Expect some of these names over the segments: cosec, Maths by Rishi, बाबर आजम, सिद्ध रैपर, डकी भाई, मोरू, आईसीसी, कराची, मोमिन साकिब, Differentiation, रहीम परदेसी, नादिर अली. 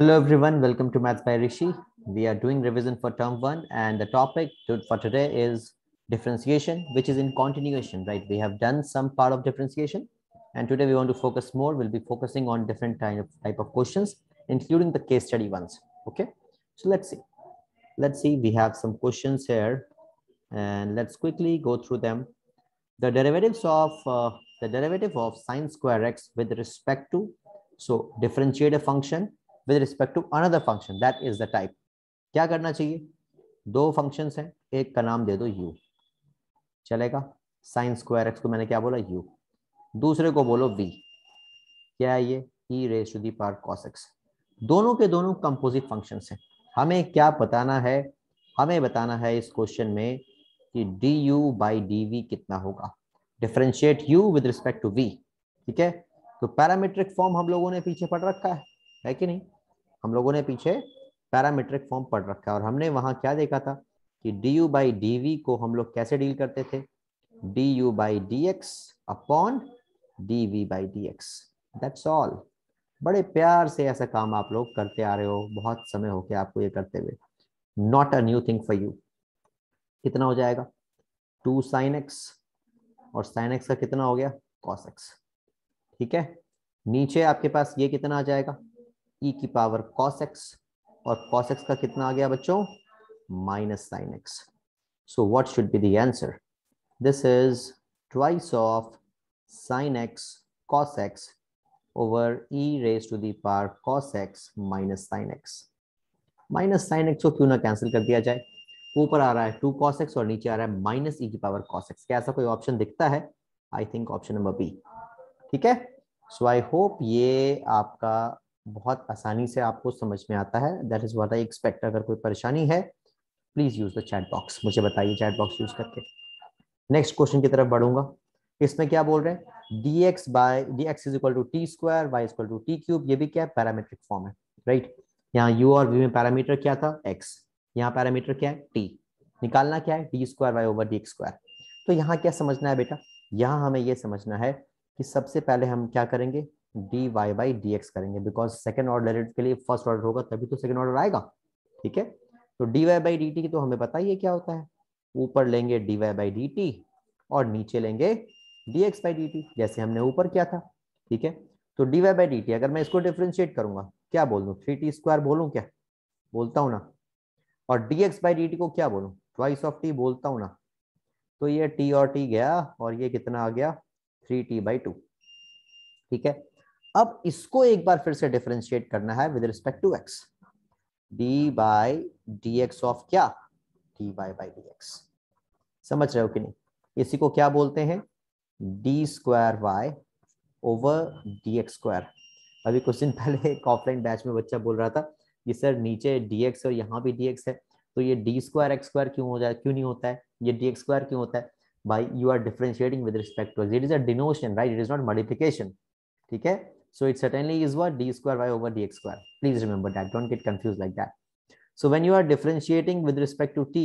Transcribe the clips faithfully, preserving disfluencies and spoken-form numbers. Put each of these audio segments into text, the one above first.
Hello everyone, welcome to Maths by Rishi. We are doing revision for term one and the topic for today is differentiation, which is in continuation, right? We have done some part of differentiation and today we want to focus more. We'll be focusing on different type of, type of questions, including the case study ones. Okay, so let's see. Let's see, we have some questions here and let's quickly go through them. The derivatives of, uh, the derivative of sine square x with respect to, so differentiate a function with respect to another function, that is the type. क्या करना चाहिए? दो functions हैं, एक का नाम दे दो u, चलेगा? sin square x को मैंने क्या बोला? u. दूसरे को बोलो v. क्या है ये? e raised to the power cos x. दोनों के दोनों composite functions हैं. हमें क्या बताना है? हमें बताना है इस क्वेश्चन में कि du by dv कितना होगा? Differentiate u with respect to v. ठीक है? तो पैरामीट्रिक फॉर्म हम लोगों ने पीछे पढ़ रखा है, है कि नहीं? हम लोगों ने पीछे पैरामीट्रिक फॉर्म पढ़ रखा है और हमने वहां क्या देखा था कि du by dv को हम लोग कैसे डील करते थे? du by dx upon dv by dx, that's all. बड़े प्यार से ऐसा काम आप लोग करते आ रहे हो, बहुत समय हो गया आपको ये करते हुए. Not a new thing for you. कितना हो जाएगा? टू साइन एक्स और साइन एक्स का कितना हो गया? Cos x. ठीक है, नीचे आपके पास ये कितना आ जाएगा? e की पावर cos x और cos x का कितना आ गया बच्चों? Minus sin x. So what should be the answer? This is twice of sin x cos x over e raise to the power cos x minus sin x. Minus sin x को क्यों ना cancel कर दिया जाए? ऊपर आ रहा है to cos x और नीचे आ रहा है माइनस e की पावर cos x. क्या ऐसा कोई ऑप्शन दिखता है? I think option number B. ठीक है, सो आई होप ये आपका बहुत आसानी से आपको समझ में आता है. That is what I expect. अगर कोई परेशानी है please use the chat box, मुझे बताइए चैट बॉक्स यूज करके. नेक्स्ट क्वेश्चन की तरफ बढ़ूंगा. इसमें क्या बोल रहे हैं? D X by D X is equal to T square, Y equal to T cube. ये भी क्या है? पैरामीट्रिक फॉर्म है, राइट? यहाँ यू और वी में पैरामीटर क्या था? एक्स. यहाँ पैरामीटर क्या है? टी. निकालना क्या है? D square Y over D x square. तो यहाँ क्या समझना है बेटा? यहाँ हमें यह समझना है कि सबसे पहले हम क्या करेंगे? D Y by D X करेंगे, बिकॉज सेकंड ऑर्डर के लिए फर्स्ट ऑर्डर होगा तभी तो सेकंड ऑर्डर आएगा. ठीक है, तो D Y by D T की तो हमें पता ही है क्या होता है. ऊपर लेंगे D Y by D T और नीचे लेंगे D X by D T, जैसे हमने ऊपर किया था. ठीक है, तो D Y by D T, अगर मैं इसको डिफ्रेंशिएट करूंगा क्या बोल दूँ? थ्री टी स्क्वायर बोलूँ क्या? बोलता हूँ ना. और D X by D T को क्या बोलूँ? ट्वाइस ऑफ टी बोलता हूँ ना. तो ये टी और टी गया और ये कितना आ गया? Three T by two. ठीक है, अब इसको एक बार फिर से डिफरेंशिएट करना है with respect to X. D by D x of क्या? D Y by D x. समझ रहे हो कि नहीं? इसी को क्या बोलते हैं? D square Y over D x square. अभी कुछ दिन पहले एक ऑफलाइन बैच में बच्चा बोल रहा था कि सर नीचे डी एक्स और यहाँ भी डी एक्स है तो ये डी स्क्वायर एक्स स्क्वायर क्यों हो जाए, क्यों नहीं होता है? ये डी एक्स स्क्वायर क्यों होता है? भाई you are differentiating with respect to X. It is a denotation, right? It is not modification. ठीक है, so it certainly is what d square y over dx square. Please remember that, don't get confused like that. So when you are differentiating with respect to t,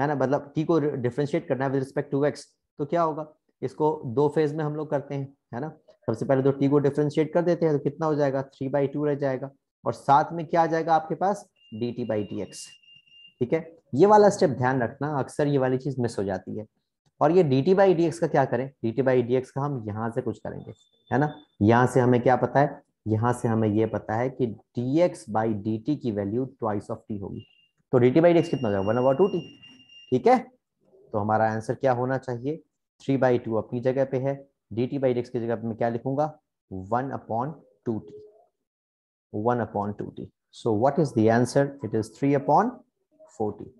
है ना, मतलब t को differentiate करना है with respect to x, तो क्या होगा? इसको दो phase में हम लोग करते हैं, है ना. सबसे पहले तो t को differentiate कर देते हैं तो कितना हो जाएगा? थ्री बाई टू रह जाएगा और साथ में क्या आ जाएगा आपके पास? dt by dx. ठीक है, ये वाला स्टेप ध्यान रखना, अक्सर ये वाली चीज मिस हो जाती है. और ये dt by dx का क्या करें? dt by dx का हम यहाँ से कुछ करेंगे, है ना. यहाँ से हमें क्या पता है? यहाँ से हमें ये पता है कि dx by dt की वैल्यू ट्वाइस ऑफ t होगी. तो dt by dx कितना हो जाएगा? One over two t. ठीक है, तो हमारा आंसर क्या होना चाहिए? थ्री by टू अपनी जगह पे है, dt by dx की जगह पे मैं क्या लिखूंगा? One upon two T. One upon two T. So what is the answer? It is three upon four T.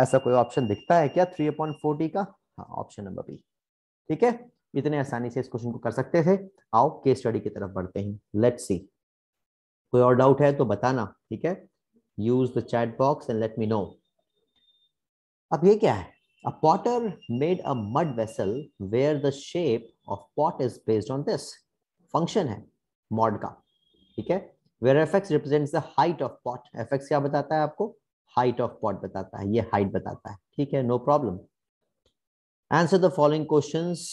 ऐसा कोई ऑप्शन दिखता है क्या थ्री अपॉन फोर टी का? हाँ, ऑप्शन नंबर बी. ठीक है, इतने आसानी से इस क्वेश्चन को कर सकते थे. आओ केस स्टडी की तरफ बढ़ते हैं. लेट्स सी, कोई और डाउट है तो बताना. ठीक है, use the chat box and let me know. अब ये क्या है? A potter made a mud vessel where the shape of pot is based on this. Function है मॉड का, ठीक है, where F X represents the height of pot. F X क्या बताता है आपको? हाइट ऑफ पॉट बताता है, ये हाइट बताता है. ठीक है, no problem. Answer the following questions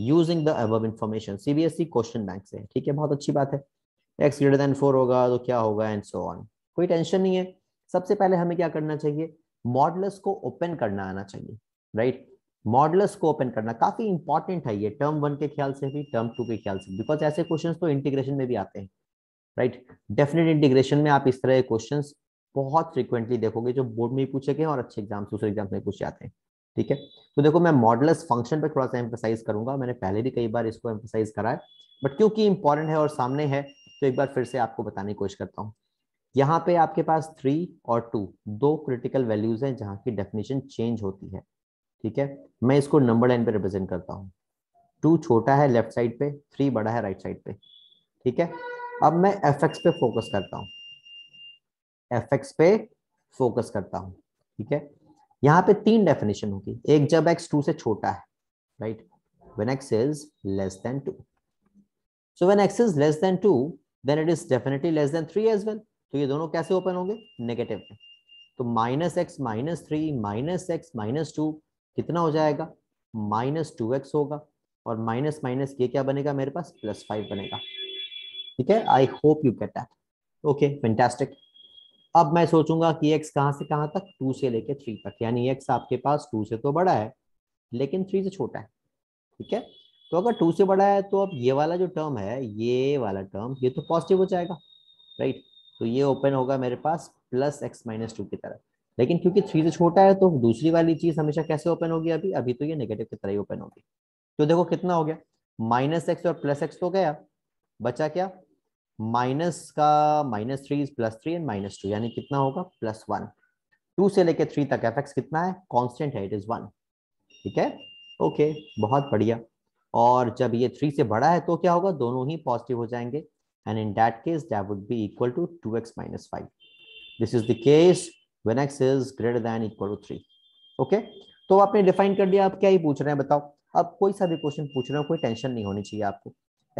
using the above information. CBSE question bank से, ठीक है, बहुत अच्छी बात है. एक्स ग्रेटर देन फोर होगा तो क्या होगा एंड सो ऑन। कोई टेंशन नहीं है। सबसे पहले हमें क्या करना चाहिए, मॉडुलस को ओपन करना आना चाहिए, राइट। मॉडुलस को ओपन करना काफी इंपॉर्टेंट है ये, टर्म वन के ख्याल से भी, टर्म टू के ख्याल से, बिकॉज ऐसे क्वेश्चंस तो इंटीग्रेशन में भी आते हैं, राइट। डेफिनेट इंटीग्रेशन में आप इस तरह के क्वेश्चंस बहुत फ्रिक्वेंटली देखोगे जो बोर्ड में पूछे गए और अच्छे एग्जाम्स दूसरे एग्जाम्स में पूछे जाते हैं, ठीक है। तो देखो मैं मॉडुलस फंक्शन पर थोड़ा सा एम्फसाइज करूंगा, मैंने पहले भी कई बार इसको एम्फसाइज करा है, बट क्योंकि इंपॉर्टेंट है और सामने है तो एक बार फिर से आपको बताने की कोशिश करता हूँ। यहाँ पे आपके पास थ्री और टू दो क्रिटिकल वैल्यूज हैं जहाँ की डेफिनेशन चेंज होती है, ठीक है। मैं इसको नंबर लाइन पे रिप्रेजेंट करता हूँ। टू छोटा है लेफ्ट साइड पे, थ्री बड़ा है राइट साइड पे, ठीक है। अब मैं एफ एक्स पे फोकस करता हूँ, एफ एक्स पे फोकस करता हूँ, ठीक है। यहाँ पे तीन डेफिनेशन होगी, एक जब एक्स टू से छोटा है, right, when x is less than two, so when x is less than two then it is definitely less than three as well. तो ये दोनों कैसे ओपन होंगे, नेगेटिव में। तो minus x minus three minus x minus two कितना हो जाएगा, माइनस टू एक्स होगा, और माइनस माइनस ये क्या बनेगा मेरे पास, प्लस फाइव बनेगा, ठीक है। I hope you get that, okay fantastic. अब मैं सोचूंगा कि एक्स कहाँ से कहाँ तक, टू से लेके थ्री तक, यानी एक्स आपके पास टू से तो बड़ा है लेकिन थ्री से छोटा है, ठीक है। तो अगर टू से बड़ा है तो अब ये वाला जो टर्म है, ये वाला टर्म, ये तो पॉजिटिव हो जाएगा, राइट। तो ये ओपन होगा मेरे पास प्लस एक्स माइनस टू की तरह, लेकिन क्योंकि थ्री से छोटा है तो दूसरी वाली चीज हमेशा कैसे ओपन होगी, अभी अभी तो ये नेगेटिव की तरह ही ओपन होगी। तो देखो कितना हो गया, माइनस एक्स और प्लस एक्स तो गया, बचा क्या, माइनस का minus three is plus three and minus two, यानी कितना होगा प्लस वन। टू से लेकर थ्री तक एफ एक्स कितना है, कॉन्स्टेंट है, इट इज वन, ठीक है, ओके बहुत बढ़िया। और जब ये थ्री से बड़ा है तो क्या होगा, दोनों ही पॉजिटिव हो जाएंगे, and in that case that would be equal to two x minus five. This is the case when x is greater than equal to three. Okay? तो आपने डिफाइन कर दिया, आप क्या ही पूछ रहे हैं बताओ। अब कोई सा भी क्वेश्चन पूछ रहे हो, कोई टेंशन नहीं होनी चाहिए आपको।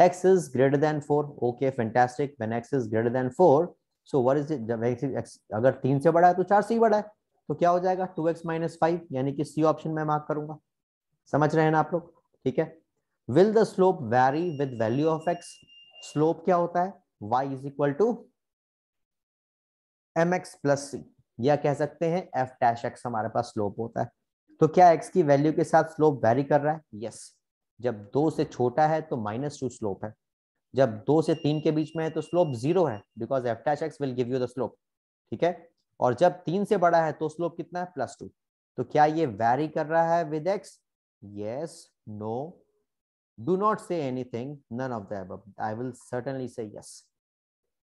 x is greater than four. Okay, fantastic. When x is greater than four, so what is it? जब x अगर तीन से बड़ा है तो चार से ही बड़ा है, तो क्या हो जाएगा two x minus five, यानी कि सी ऑप्शन में मार्क करूंगा। समझ रहे हैं ना आप लोग, ठीक है। Will the slope vary with value of x? Slope क्या होता है, y is equal to m x plus c, या कह सकते हैं f डैश x हमारे पास स्लोप होता है। तो क्या x की वैल्यू के साथ स्लोप वेरी कर रहा है, यस yes. जब दो से छोटा है तो माइनस टू स्लोप है, जब दो से तीन के बीच में है तो स्लोप जीरो है, because f dash x will give you the slope, ठीक है। और जब तीन से बड़ा है तो स्लोप कितना है, प्लस टू। तो क्या ये वेरी कर रहा है with x, yes no, Do not say anything, none of the above. I will certainly say yes.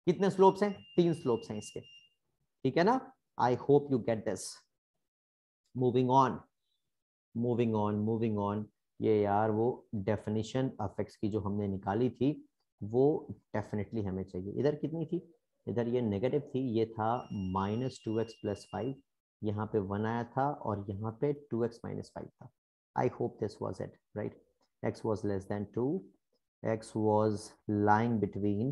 कितने स्लोप्स हैं, तीन स्लोप्स हैं इसके, ठीक है ना। I hope you get this. Moving on moving on moving on ये यार वो डेफिनेशन ऑफ एक्स की जो हमने निकाली थी वो डेफिनेटली हमें चाहिए। इधर कितनी थी, इधर ये नेगेटिव थी, ये था minus two x plus five, यहाँ पे वन आया था और यहाँ पे टू एक्स माइनस फाइव था। I hope this was it, right. x was less than two, x was lying between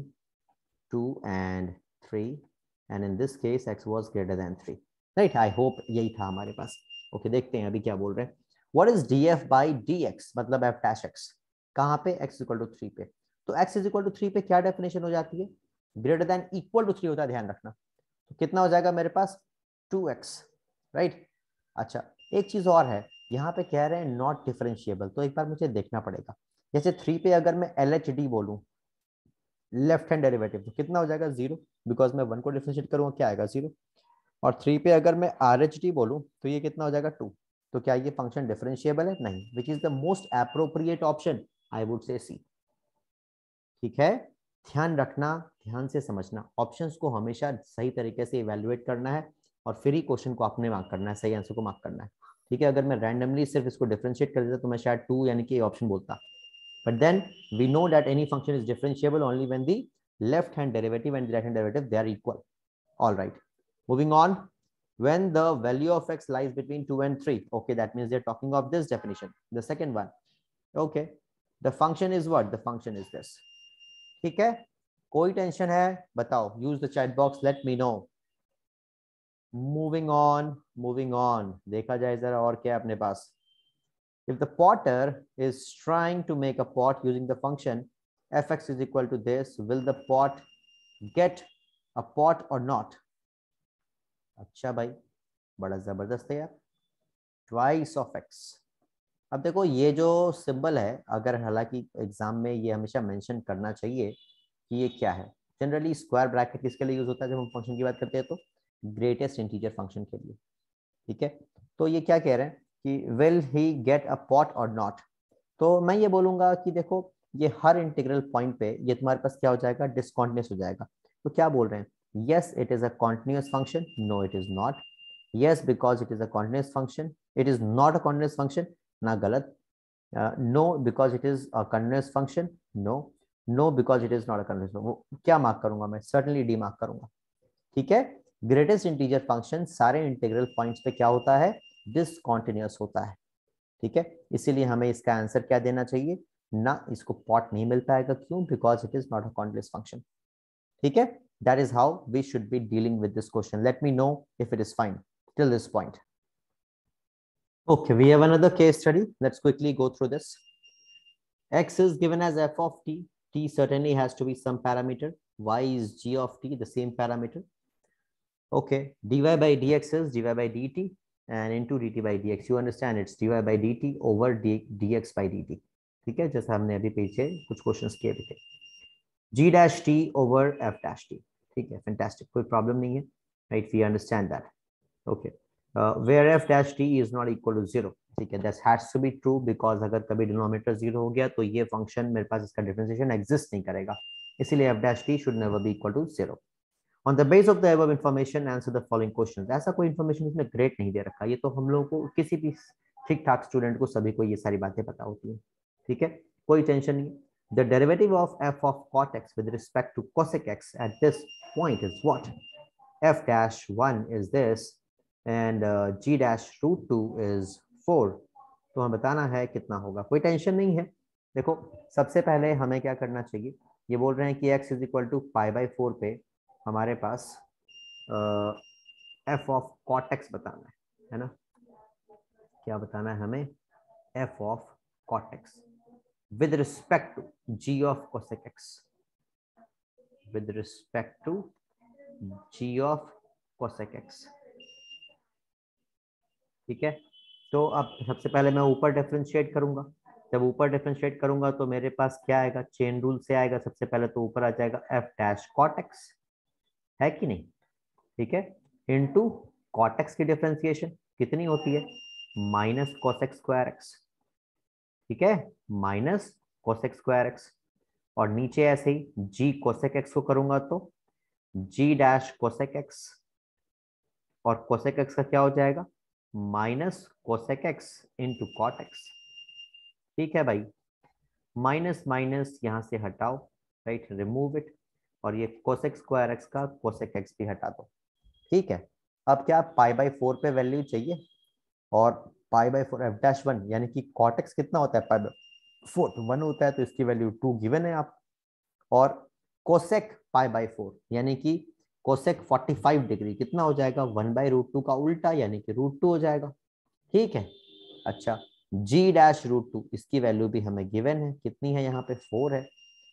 two and three, and in this case x was greater than three, right? I hope यही था हमारे पास। Okay, देखते हैं अभी क्या बोल रहे हैं। What is df by dx? मतलब f dash x कहाँ पे, x equal to three पे। तो x is equal to three पे क्या definition हो जाती है, greater than equal to three होता है, ध्यान रखना। तो कितना हो जाएगा मेरे पास, two x, right? अच्छा एक चीज और है, यहाँ पे कह रहे हैं नॉट डिफरेंशिएबल, तो एक बार मुझे देखना पड़ेगा। जैसे थ्री पे अगर मैं एल एच डी बोलूँ, लेफ्ट हैंड डेरिवेटिव, तो कितना हो जाएगा, जीरो, बिकॉज मैं वन को डिफरेंशिएट करूँगा, क्या आएगा, जीरो। और थ्री पे अगर मैं आर एच डी बोलूँ तो ये कितना हो जाएगा, टू। तो क्या ये फंक्शन डिफरेंशिएबल है, नहीं, which is the most appropriate option, I would say सी, ठीक है। ध्यान रखना, ध्यान से समझना, ऑप्शन को हमेशा सही तरीके से इवेल्युएट करना है और फिर ही क्वेश्चन को आपने मार्क करना है, सही आंसर को मार्क करना है, ठीक है। अगर मैं रैंडमली सिर्फ इसको डिफरेंशिएट कर देता तो मैं शायद टू यानी कि ऑप्शन बोलता, but then we know that any function is differentiable only when the left hand derivative and right hand derivative they are equal. Alright, moving on. When the value of x lies between two and three, okay that means they are talking of this definition, the second one. Okay the function is what, the function is this, ठीक है। कोई tension है बताओ, use the chat box, late me know. Moving on, moving on. देखा जाए जरा और क्या अपने पास। If the potter is trying to make a pot using the function f x is equal to this, will the pot get a pot और not. अच्छा भाई बड़ा जबरदस्त है यार, ट्वाइस ऑफ एक्स। अब देखो ये जो सिंबल है, अगर हालांकि एग्जाम में ये हमेशा मेंशन करना चाहिए कि ये क्या है। जनरली स्क्वायर ब्रैकेट किसके लिए यूज होता है जब हम फंक्शन की बात करते हैं, तो ग्रेटेस्ट इंटीजर फंक्शन के लिए, ठीक है। तो ये क्या कह रहे हैं कि will he get a pot और नॉट, तो मैं ये बोलूंगा कि देखो ये हर इंटीग्रल पॉइंट पे ये तुम्हारे पास क्या हो जाएगा, डिस्कॉन्टिन्यूस हो जाएगा। तो क्या बोल रहे हैं, yes it is a continuous function, no it is not, yes because it is a continuous function, it is not a continuous function, ना गलत, no because it is a continuous function, no, no because it is not a continuous function. वो क्या mark करूंगा मैं, certainly D mark करूंगा, ठीक है। Greatest integer function सारे इंटीग्रल पॉइंट्स पे क्या होता है, डिस्कॉन्टिन्यूस होता है, ठीक है। इसीलिए हमें इसका आंसर क्या देना चाहिए ना, इसको पॉट नहीं मिल पाएगा, क्यों, because it is not a continuous function, ठीक है। That is how we should be dealing with this question. Let me know if it is fine till this point. Okay, we have another case study. Let's quickly go through this. X is given as f of t. T certainly has to be some parameter. Y is g of t, the same parameter. Okay, dy by dx is dy by dt and into dt by dx. You understand it's dy by dt over d, dx by dt. ठीक है, जैसे हमने अभी पीछे कुछ questions किए थे. G dash t over f dash t. ठीक है, fantastic. कोई problem नहीं है, right? We understand that. Okay. Uh, where f dash t is not equal to zero, ठीक है, that has to be true because अगर कभी डिनोमिनेटर जीरो हो गया तो ये फंक्शन मेरे पास इसका डिफरेंशिएशन एग्जिस्ट नहीं करेगा, इसीलिए f dash t should never be equal to zero. On the base of the above information answer the following questions. ऐसा कोई इन्फॉर्मेशन इसमें ग्रेड नहीं दे रखा, ये तो हम लोगों को किसी भी ठीक ठाक स्टूडेंट को सभी को ये सारी बातें पता होती है, ठीक है, कोई टेंशन नहीं। The derivative of f of cot x with respect to cosec x at this point is what? F dash one is this and uh, g dash root two is four. तो हमें बताना है कितना होगा, कोई tension नहीं है। देखो सबसे पहले हमें क्या करना चाहिए, ये बोल रहे हैं कि x is equal to pi by four पे हमारे पास uh, f of cot x बताना है, है ना, क्या बताना है हमें, f of cot x with respect to g of cosec x, with respect to g of cosec x, ठीक है। तो अब सबसे पहले मैं ऊपर डिफरेंशिएट करूंगा, जब ऊपर डिफरेंशिएट करूंगा तो मेरे पास क्या आएगा, चेन रूल से आएगा, सबसे पहले तो ऊपर आ जाएगा f डैश cot x, है कि नहीं, ठीक है, इनटू cot x की डिफरेंशिएशन कितनी होती है, माइनस cosec स्क्वायर x, ठीक है, माइनस cosec स्क्वायर x, और नीचे ऐसे ही g cosec x को करूंगा तो g डैश cosec x, और cosec x का क्या हो जाएगा, minus cosec x into cot x, ठीक है भाई, माइनस माइनस यहाँ से हटाओ, राइट, रिमूव इट, और ये कोसेक स्क्वायर एक्स का कोसेक एक्स भी हटा दो, ठीक है। अब क्या पाई बाई फोर पे वैल्यू चाहिए, और pi by four f dash one यानी कि कॉट एक्स कितना होता है, पाई बाई फोर वन होता है, तो इसकी वैल्यू टू गिवन है आप, और कोसेक पाई बाई फोर यानी कि कोसेक पैंतालीस डिग्री कितना हो जाएगा, वन बाई रूट टू का उल्टा यानी कि रूट टू हो जाएगा, ठीक है। अच्छा जी डैश रूट टू, इसकी वैल्यू भी हमें गिवन है, कितनी है यहाँ पे, फोर है,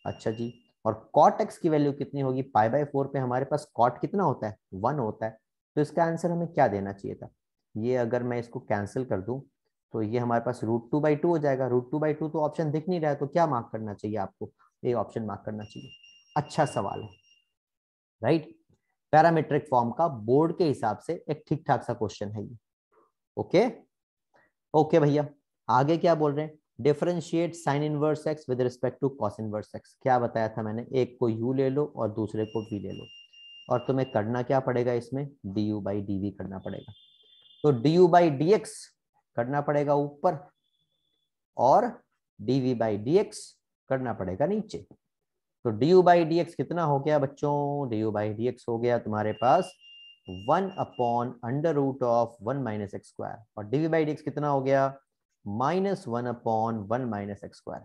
अच्छा जी, और कॉट एक्स की वैल्यू कितनी होगी, पाई बाई फोर पे हमारे पास कॉट कितना होता है, वन होता है, तो इसका आंसर हमें क्या देना चाहिए था, ये अगर मैं इसको कैंसिल कर दूँ तो ये हमारे पास रूट टू बाई टू हो जाएगा, रूट टू बाई टू तो ऑप्शन दिख नहीं रहा है, तो क्या मार्क करना चाहिए आपको, ये ऑप्शन मार्क करना चाहिए। अच्छा सवाल है, राइट, पैरामीट्रिक फॉर्म का बोर्ड के हिसाब से एक ठीक ठाक सा क्वेश्चन है ये। ओके ओके भैया, आगे क्या बोल रहे हैं, differentiate sine inverse x with respect to cos inverse x. क्या बताया था मैंने, एक को u ले लो और दूसरे को v ले लो, और तुम्हें करना क्या पड़ेगा इसमें, du बाई डी वी करना पड़ेगा, तो du बाई डी एक्स करना पड़ेगा ऊपर और dv बाई डी एक्स करना पड़ेगा नीचे। तो du बाई डी एक्स कितना हो गया बच्चों, du बाई डी एक्स हो गया तुम्हारे पास one upon under root of one minus x square, और dv बाई डी एक्स कितना हो गया, minus one upon one minus x square.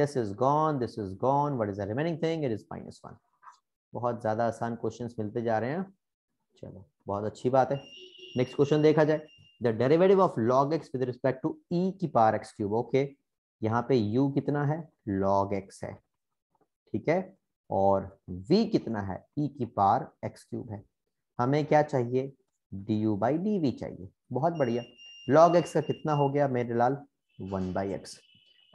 This is gone, this is gone, what is the remaining thing, it is minus one. बहुत ज़्यादा आसान questions मिलते जा रहे हैं, चलो बहुत अच्छी बात है। नेक्स्ट क्वेश्चन देखा जाए, the derivative of log x with respect to e की पावर एक्स क्यूब। ओके, यहाँ पे यू कितना है, लॉग एक्स है, ठीक है, और v कितना है, e की पावर एक्स क्यूब है। हमें क्या चाहिए, du बाई डी वी चाहिए। बहुत बढ़िया, log x का कितना हो गया मेरे लाल, वन बाई एक्स,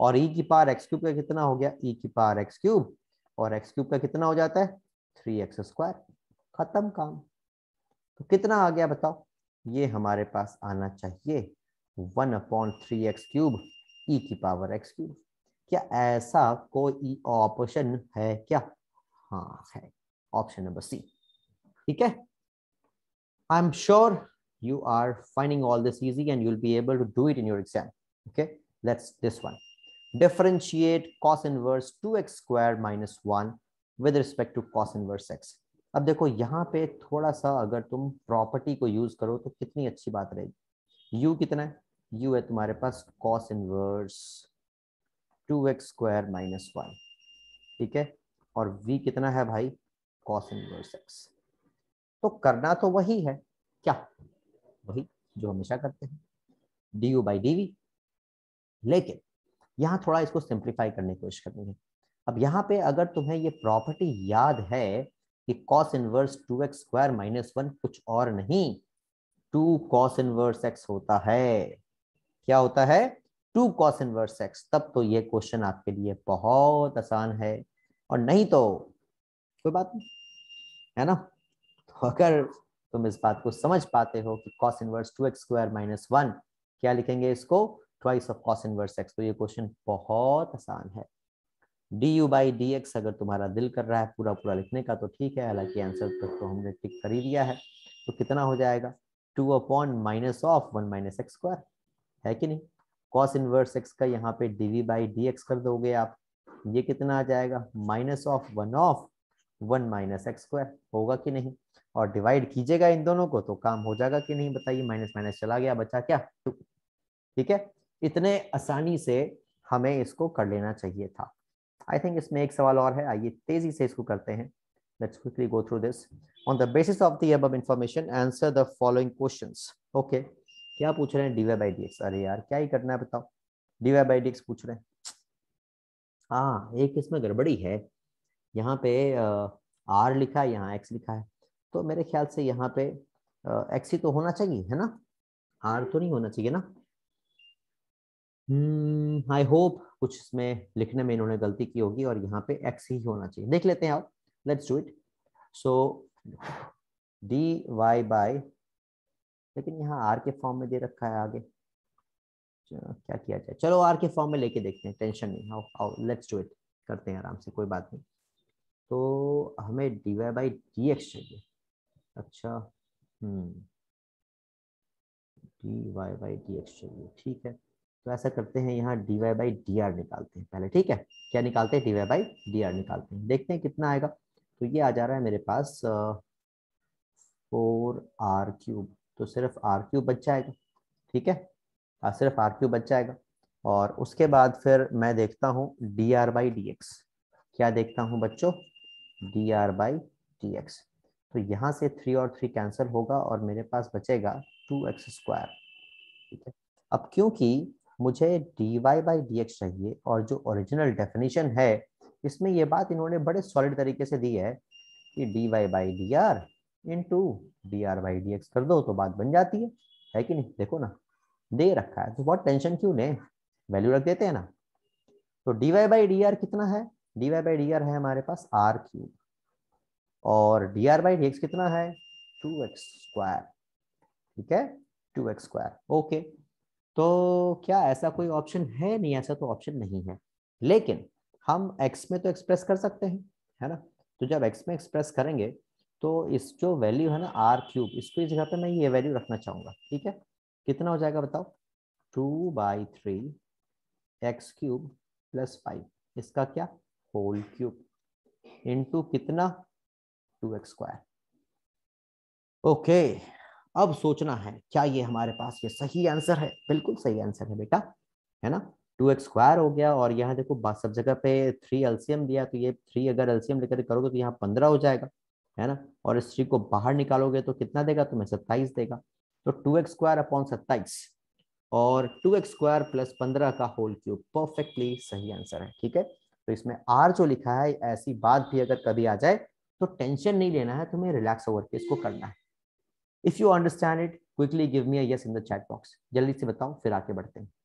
और e की पावर एक्स क्यूब का कितना हो गया, e की पावर एक्स क्यूब, और एक्स क्यूब का कितना हो जाता है, थ्री एक्स स्क्वायर। खत्म काम। तो कितना आ गया बताओ, ये हमारे पास आना चाहिए one upon three x cube e की पावर एक्स क्यूब। क्या ऐसा कोई ऑप्शन है क्या? हाँ है, ऑप्शन नंबर सी। ठीक है, I am sure you are finding all this easy and you will be able to do it in your exam. Okay, let's this one, differentiate cos inverse two x square minus one with respect to cos inverse x. अब देखो यहाँ पे थोड़ा सा अगर तुम property को use करो तो कितनी अच्छी बात रहेगी। u कितना है, u है तुम्हारे पास cos inverse two x square minus one, ठीक है, और v कितना है भाई, cos इनवर्स x। तो करना तो वही है, क्या वही जो हमेशा करते हैं, du बाई डी वी, लेकिन यहाँ थोड़ा इसको सिंप्लीफाई करने की कोशिश करनी है। अब यहाँ पे अगर तुम्हें ये प्रॉपर्टी याद है कि cos inverse two x square minus one कुछ और नहीं टू cos इनवर्स x होता है। क्या होता है, टू cos इनवर्स x। तब तो ये क्वेश्चन आपके लिए बहुत आसान है, और नहीं तो कोई बात नहीं, है ना। तो अगर तुम इस बात को समझ पाते हो कि cos inverse two x square minus one, क्या लिखेंगे इसको, twice of cos inverse x, तो ये क्वेश्चन बहुत आसान है। D u by D x अगर तुम्हारा दिल कर रहा है पूरा पूरा लिखने का तो ठीक है, हालांकि आंसर तक तो हमने टिक कर ही दिया है। तो कितना हो जाएगा, two upon minus of one minus x square, है कि नहीं। कॉस इनवर्स एक्स का यहाँ पे d v by D x कर दोगे आप, ये कितना आ जाएगा, minus of one of one minus x square, होगा कि नहीं। और डिवाइड कीजिएगा इन दोनों को तो काम हो जाएगा कि नहीं बताइए, माइनस माइनस चला गया, बचा क्या, टू। ठीक है, इतने आसानी से हमें इसको कर लेना चाहिए था। आई थिंक इसमें एक सवाल और है, आइए तेजी से इसको करते हैं। Let's quickly go through this. On the basis of the above information answer the following questions. Okay, क्या पूछ रहे हैं, dy by dx। अरे यार क्या ही करना है बताओ, dy by dx पूछ रहे हैं। हाँ, एक इसमें गड़बड़ी है, यहाँ पे r लिखा है, यहाँ x लिखा है, तो मेरे ख्याल से यहाँ पे x ही तो होना चाहिए, है ना, r तो नहीं होना चाहिए ना। आई hmm, होप कुछ इसमें लिखने में इन्होंने गलती की होगी और यहाँ पे x ही होना चाहिए। देख लेते हैं आप, let's do it. So d Y by, लेकिन यहाँ r के फॉर्म में दे रखा है आगे, क्या किया जाए। चलो r के फॉर्म में लेके देखते हैं, टेंशन नहीं। आओ आओ लेट्स डू इट, करते हैं आराम से, कोई बात नहीं। तो हमें D Y by D x चाहिए। अच्छा, D Y by D x चाहिए, ठीक है। तो ऐसा करते हैं, यहाँ dy बाई डी आर निकालते हैं पहले, ठीक है। क्या निकालते हैं, dy बाई डी आर निकालते हैं, देखते हैं कितना आएगा। तो ये आ जा रहा है मेरे पास फोर आर क्यूब, तो सिर्फ आर क्यूब बच जाएगा, ठीक है, आ, सिर्फ आर क्यूब बच जाएगा। और उसके बाद फिर मैं देखता हूँ d are by D x, क्या देखता हूँ बच्चों, d are by D x. तो यहाँ से थ्री और थ्री कैंसिल होगा और मेरे पास बचेगा टू एक्स स्क्वायर, ठीक है। अब क्योंकि मुझे dy बाई डी एक्स चाहिए और जो ओरिजिनल डेफिनेशन है इसमें ये बात इन्होंने बड़े सॉलिड तरीके से दी है कि dy by D R into D R by D x कर दो तो बात बन जाती है, है कि नहीं। देखो ना, दे रखा है तो बहुत टेंशन क्यों ले, वैल्यू रख देते हैं ना। तो dy बाई डी आर कितना है, dy बाई डी आर है हमारे पास r क्यूब, और D R by D x कितना है, टू एक्स स्क्वायर, ठीक है, टू एक्स स्क्वायर। ओके, तो क्या ऐसा कोई ऑप्शन है, नहीं ऐसा तो ऑप्शन नहीं है, लेकिन हम x में तो एक्सप्रेस कर सकते हैं, है ना। तो जब x में एक्सप्रेस करेंगे तो इस जो वैल्यू है ना आर क्यूब, इसको इस जगह पे मैं ये वैल्यू रखना चाहूँगा, ठीक है। कितना हो जाएगा बताओ, two by three x cube plus five, इसका क्या, होल क्यूब, इंटू कितना, टू एक्स स्क्वायर। ओके, अब सोचना है क्या ये हमारे पास ये सही आंसर है। बिल्कुल सही आंसर है बेटा, है ना, टू एक्स स्क्वायर हो गया। और यहाँ देखो सब जगह पे थ्री एलसीएम दिया, तो ये थ्री अगर एलसीएम लेकर करोगे तो यहाँ पंद्रह हो जाएगा, है ना। और इस थ्री को बाहर निकालोगे तो कितना देगा तुम्हें, सत्ताईस देगा। तो टू एक्स स्क्वायर अपॉन सत्ताईस और टू एक्स स्क्वायर प्लस पंद्रह का होल क्यूब, परफेक्टली सही आंसर है, ठीक है। तो इसमें आर जो लिखा है, ऐसी बात भी अगर कभी आ जाए तो टेंशन नहीं लेना है, तुम्हें रिलैक्स होकर के इसको करना है। If you understand it quickly give me a yes in the chat box. जल्दी से बताओ, फिर आगे बढ़ते हैं।